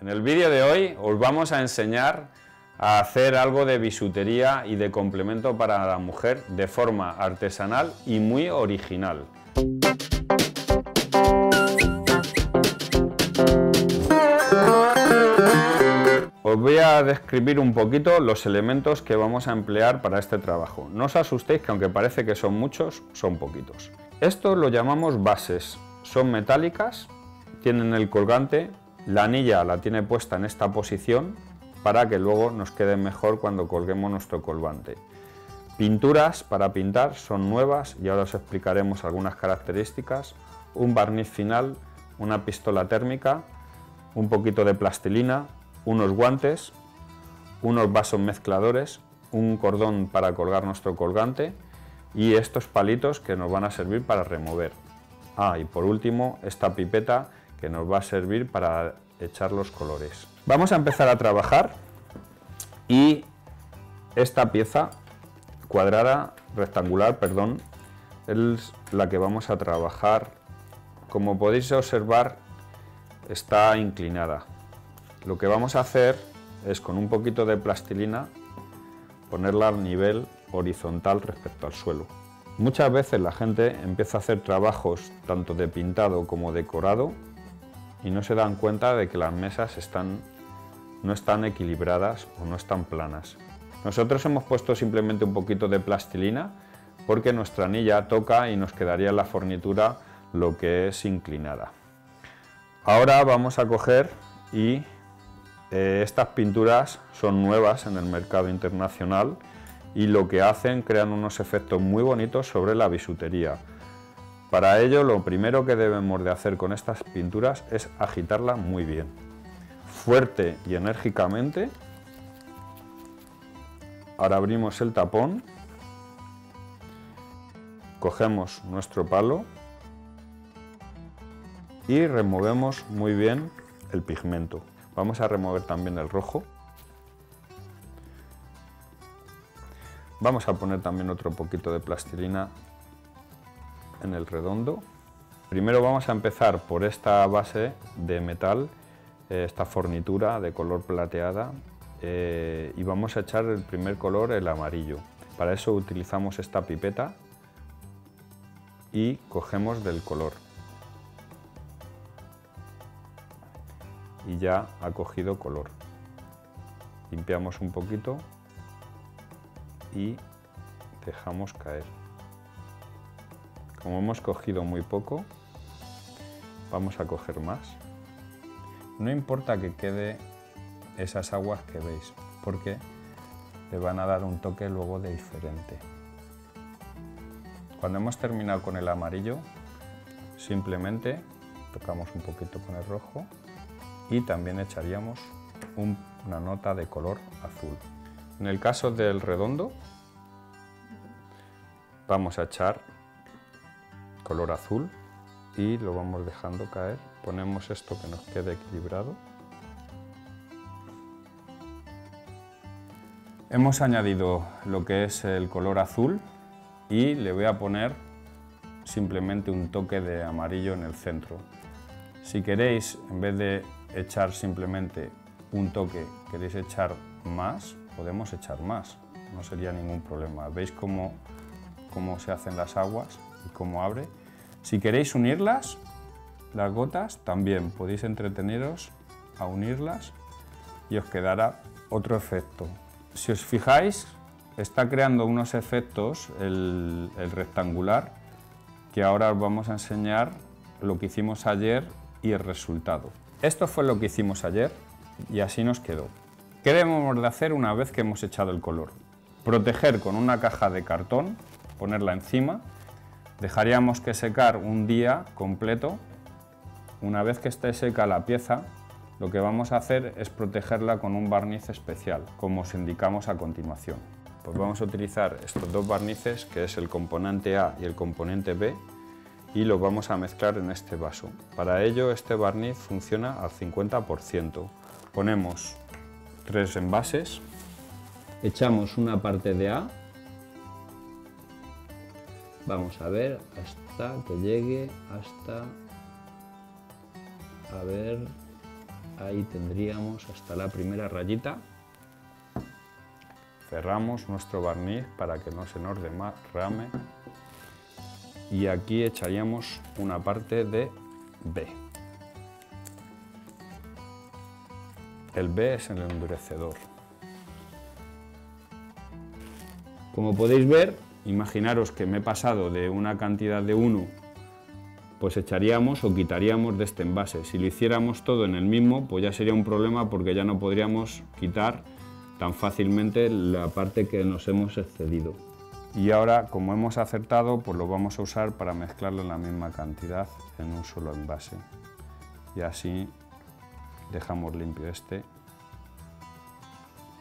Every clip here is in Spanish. En el vídeo de hoy os vamos a enseñar a hacer algo de bisutería y de complemento para la mujer de forma artesanal y muy original. Os voy a describir un poquito los elementos que vamos a emplear para este trabajo. No os asustéis, que aunque parece que son muchos, son poquitos. Esto lo llamamos bases. Son metálicas, tienen el colgante. La anilla la tiene puesta en esta posición para que luego nos quede mejor cuando colguemos nuestro colgante. Pinturas para pintar son nuevas y ahora os explicaremos algunas características. Un barniz final, una pistola térmica, un poquito de plastilina, unos guantes, unos vasos mezcladores, un cordón para colgar nuestro colgante y estos palitos que nos van a servir para remover. Y por último, esta pipeta que nos va a servir para echar los colores. Vamos a empezar a trabajar y esta pieza cuadrada, rectangular, perdón, es la que vamos a trabajar. Como podéis observar, está inclinada. Lo que vamos a hacer es, con un poquito de plastilina, ponerla al nivel horizontal respecto al suelo. Muchas veces la gente empieza a hacer trabajos tanto de pintado como decorado y no se dan cuenta de que las mesas no están equilibradas o no están planas. Nosotros hemos puesto simplemente un poquito de plastilina porque nuestra anilla toca y nos quedaría en la fornitura lo que es inclinada. Ahora vamos a coger y estas pinturas son nuevas en el mercado internacional y lo que hacen, crean unos efectos muy bonitos sobre la bisutería. Para ello, lo primero que debemos de hacer con estas pinturas es agitarlas muy bien, fuerte y enérgicamente. Ahora abrimos el tapón, cogemos nuestro palo y removemos muy bien el pigmento. Vamos a remover también el rojo. Vamos a poner también otro poquito de plastilina en el redondo. Primero vamos a empezar por esta base de metal, esta fornitura de color plateada, y vamos a echar el primer color, el amarillo. Para eso utilizamos esta pipeta y cogemos del color. Y ya ha cogido color. Limpiamos un poquito y dejamos caer. Como hemos cogido muy poco, vamos a coger más. No importa que quede esas aguas que veis, porque le van a dar un toque luego de diferente. Cuando hemos terminado con el amarillo, simplemente tocamos un poquito con el rojo y también echaríamos una nota de color azul. En el caso del redondo, vamos a echar color azul y lo vamos dejando caer. Ponemos esto que nos quede equilibrado. Hemos añadido lo que es el color azul y le voy a poner simplemente un toque de amarillo en el centro. Si queréis, en vez de echar simplemente un toque, queréis echar más, podemos echar más, no sería ningún problema. ¿Veis cómo se hacen las aguas y cómo abre? Si queréis unirlas, las gotas, también podéis entreteneros a unirlas y os quedará otro efecto. Si os fijáis, está creando unos efectos el rectangular, que ahora os vamos a enseñar lo que hicimos ayer y el resultado. Esto fue lo que hicimos ayer y así nos quedó. ¿Qué debemos de hacer una vez que hemos echado el color? Proteger con una caja de cartón, ponerla encima. Dejaríamos que secar un día completo. Una vez que esté seca la pieza, lo que vamos a hacer es protegerla con un barniz especial, como os indicamos a continuación. Pues vamos a utilizar estos dos barnices, que es el componente A y el componente B, y los vamos a mezclar en este vaso. Para ello, este barniz funciona al 50%. Ponemos 3 envases, echamos una parte de A, vamos a ver hasta que llegue hasta ahí tendríamos hasta la primera rayita. Cerramos nuestro barniz para que no se nos derrame y aquí echaríamos una parte de B. El B es el endurecedor. Como podéis ver, imaginaros que me he pasado de una cantidad de 1, pues echaríamos o quitaríamos de este envase. Si lo hiciéramos todo en el mismo, pues ya sería un problema porque ya no podríamos quitar tan fácilmente la parte que nos hemos excedido. Y ahora, como hemos acertado, pues lo vamos a usar para mezclarlo en la misma cantidad en un solo envase. Y así dejamos limpio este.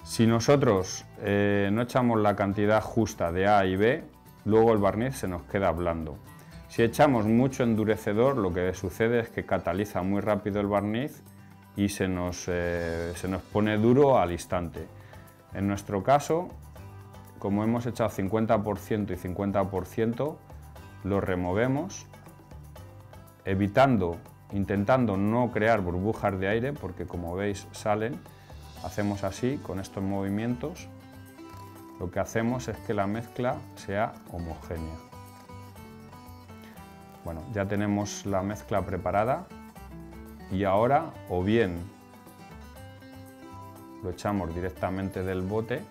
Si nosotros no echamos la cantidad justa de A y B, luego el barniz se nos queda blando. Si echamos mucho endurecedor, lo que sucede es que cataliza muy rápido el barniz y se nos pone duro al instante. En nuestro caso, como hemos echado 50% y 50%, lo removemos, intentando no crear burbujas de aire, porque como veis salen. Hacemos así, con estos movimientos, lo que hacemos es que la mezcla sea homogénea. Bueno, ya tenemos la mezcla preparada y ahora o bien lo echamos directamente del bote,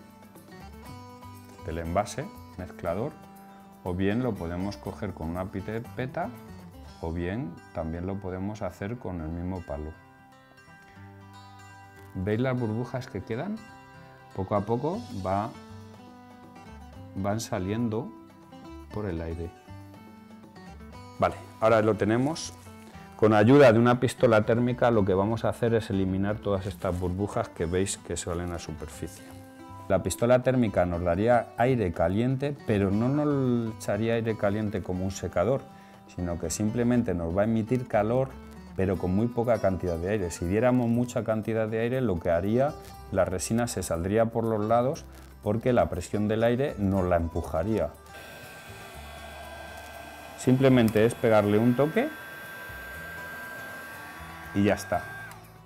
del envase mezclador, o bien lo podemos coger con una pipeta, o bien también lo podemos hacer con el mismo palo. ¿Veis las burbujas que quedan? Poco a poco van saliendo por el aire. Vale, ahora lo tenemos. Con ayuda de una pistola térmica lo que vamos a hacer es eliminar todas estas burbujas que veis que salen a superficie. La pistola térmica nos daría aire caliente, pero no nos echaría aire caliente como un secador, sino que simplemente nos va a emitir calor, pero con muy poca cantidad de aire. Si diéramos mucha cantidad de aire, lo que haría, la resina se saldría por los lados porque la presión del aire nos la empujaría. Simplemente es pegarle un toque y ya está.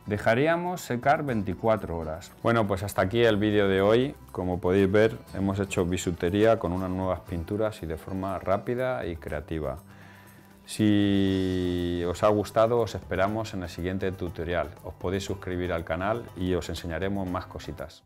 Dejaríamos secar 24 horas. Bueno, pues hasta aquí el vídeo de hoy. Como podéis ver, hemos hecho bisutería con unas nuevas pinturas y de forma rápida y creativa. Si os ha gustado, os esperamos en el siguiente tutorial. Os podéis suscribir al canal y os enseñaremos más cositas.